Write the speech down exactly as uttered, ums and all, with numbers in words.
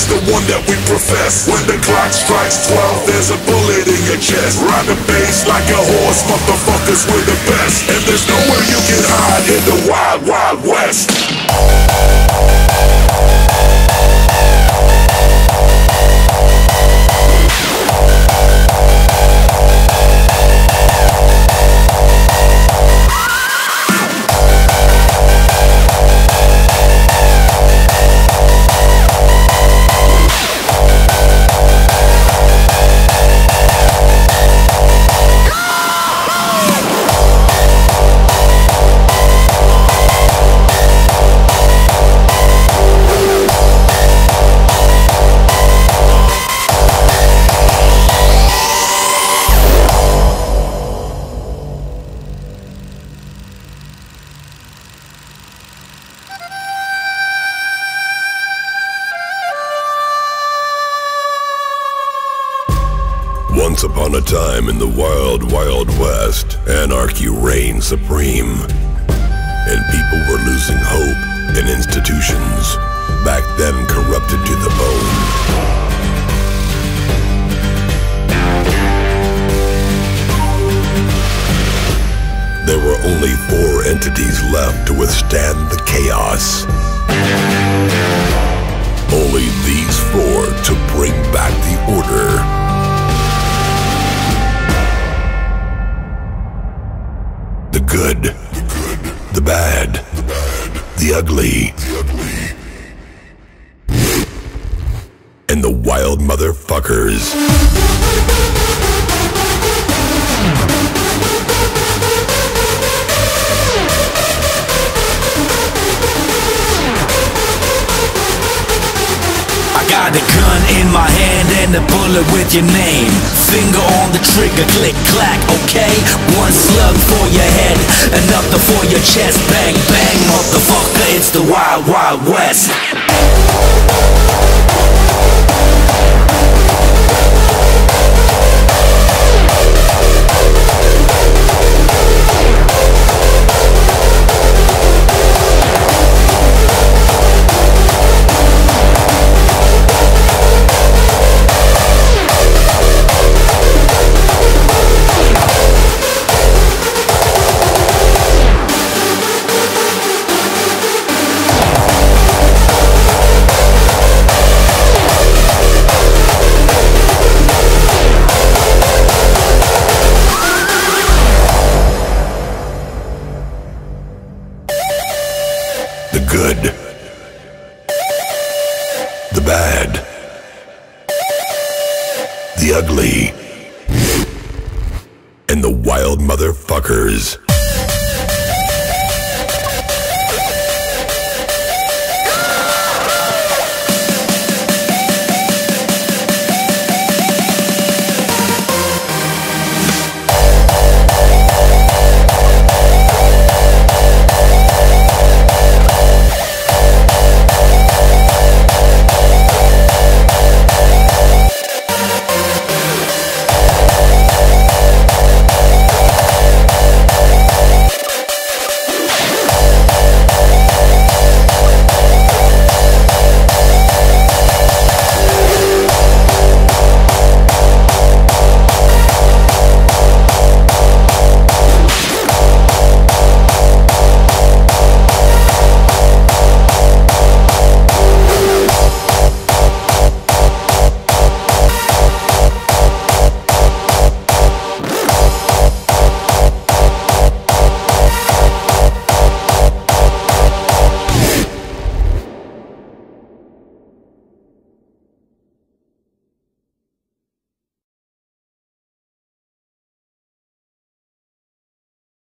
is the one that we profess. When the clock strikes twelve, there's a bullet in your chest. Ride the bass like a horse, motherfuckers, we're the best. And there's nowhere you can hide in the wild, wild west. Once upon a time in the wild, wild west, anarchy reigned supreme, and people were losing hope in institutions, back then corrupted to the bone. There were only four entities left to withstand the chaos. Only these four to bring back the order. The good, the good, the bad, the bad, the ugly, the ugly, and the wild motherfuckers. I got a gun in my hand and a bullet with your name. Finger on the trigger, click, clack, okay? One slug for your head, another for your chest. Bang, bang, motherfucker, it's the wild, wild west. Good, the bad, the ugly, and the wild motherfuckers.